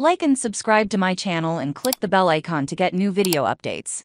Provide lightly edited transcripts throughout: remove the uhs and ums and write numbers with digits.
Like and subscribe to my channel and click the bell icon to get new video updates.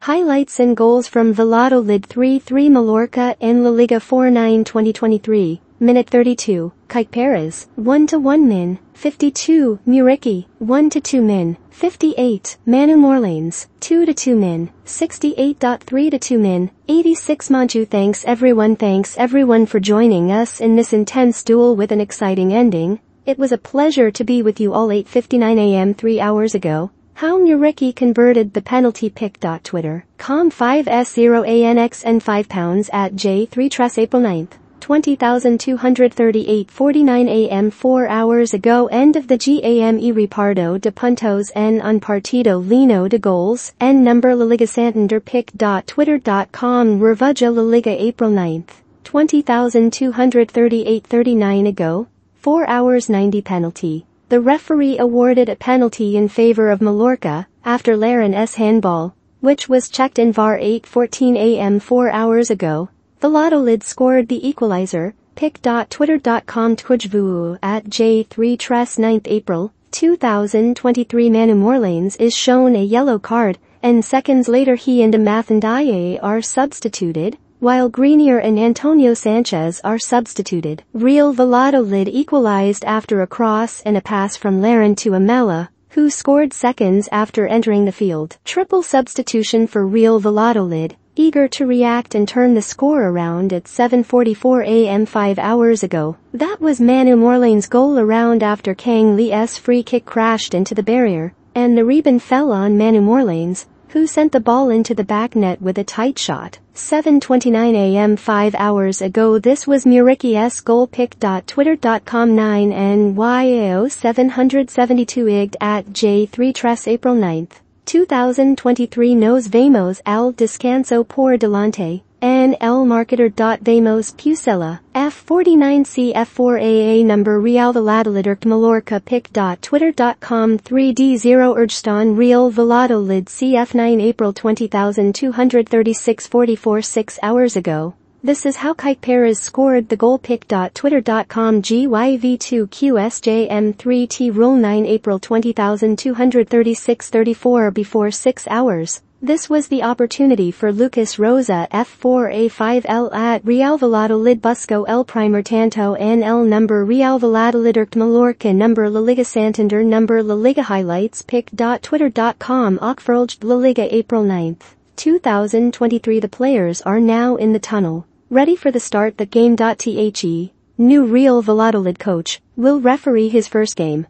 Highlights and goals from Valladolid 3-3 Mallorca and La Liga 4-9 2023. Minute 32, Kike Pérez, 1-1 min, 52, Muriqi, 1-2 min, 58, Manu Morlanes, 2-2 min, 68.3-2 min, 86 Manchu. Thanks everyone for joining us in this intense duel with an exciting ending. It was a pleasure to be with you all. 8:59 a.m. 3 hours ago, how Muriqi converted the penalty pick. Twitter.com 5s0anx and £5 at J3Tress April 9th, 20,238 49 a.m. 4 hours ago. End of the GAME Reparto de Puntos en un partido lino de goals and number La Liga Santander pick.twitter.com Revuja La Liga April 9th, 20,238 39 ago. 4 hours 90 penalty. The referee awarded a penalty in favor of Mallorca after Laren's handball, which was checked in VAR. 8:14 a.m. 4 hours ago. Valladolid scored the equalizer. Pick.twitter.com Tujvuu at J3Tress 9th April, 2023. Manu Morlanes is shown a yellow card, and seconds later he and Amath Ndiaye are substituted, while Greenier and Antonio Sanchez are substituted. Real Valladolid equalized after a cross and a pass from Laren to Amela, who scored seconds after entering the field. Triple substitution for Real Valladolid, eager to react and turn the score around at 7:44 a.m. 5 hours ago. That was Manu Morlanes' goal around after Kang Lee's free kick crashed into the barrier, and the ribbon fell on Manu Morlanes, who sent the ball into the back net with a tight shot. 7:29 a.m. 5 hours ago. This was Muriqi's goal. Pick.twitter.com 9NYAO 772 IGD at J3Tress April 9th, 2023. Nos vemos al descanso por delante en el marcador. Vemos Pucella, F49CF4AA number Real Valladolid Mallorca. Pick.twitter.com 3D0 Urgston Real Valladolid CF9 April 20,236 44 6 hours ago. This is how Kike Pérez scored the goal. Pick.twitter.com GYV2QSJM3T Rule 9 April 20,236 34 before 6 hours. This was the opportunity for Lucas Rosa F4A5L at Real Valladolid Busco El Primer Tanto and El number Real Valladolid Mallorca number La Liga Santander number La Liga Highlights. Pick.twitter.com Oxforged La Liga April 9th, 2023. The players are now in the tunnel, ready for the start the game. The new Real Valladolid coach will referee his first game.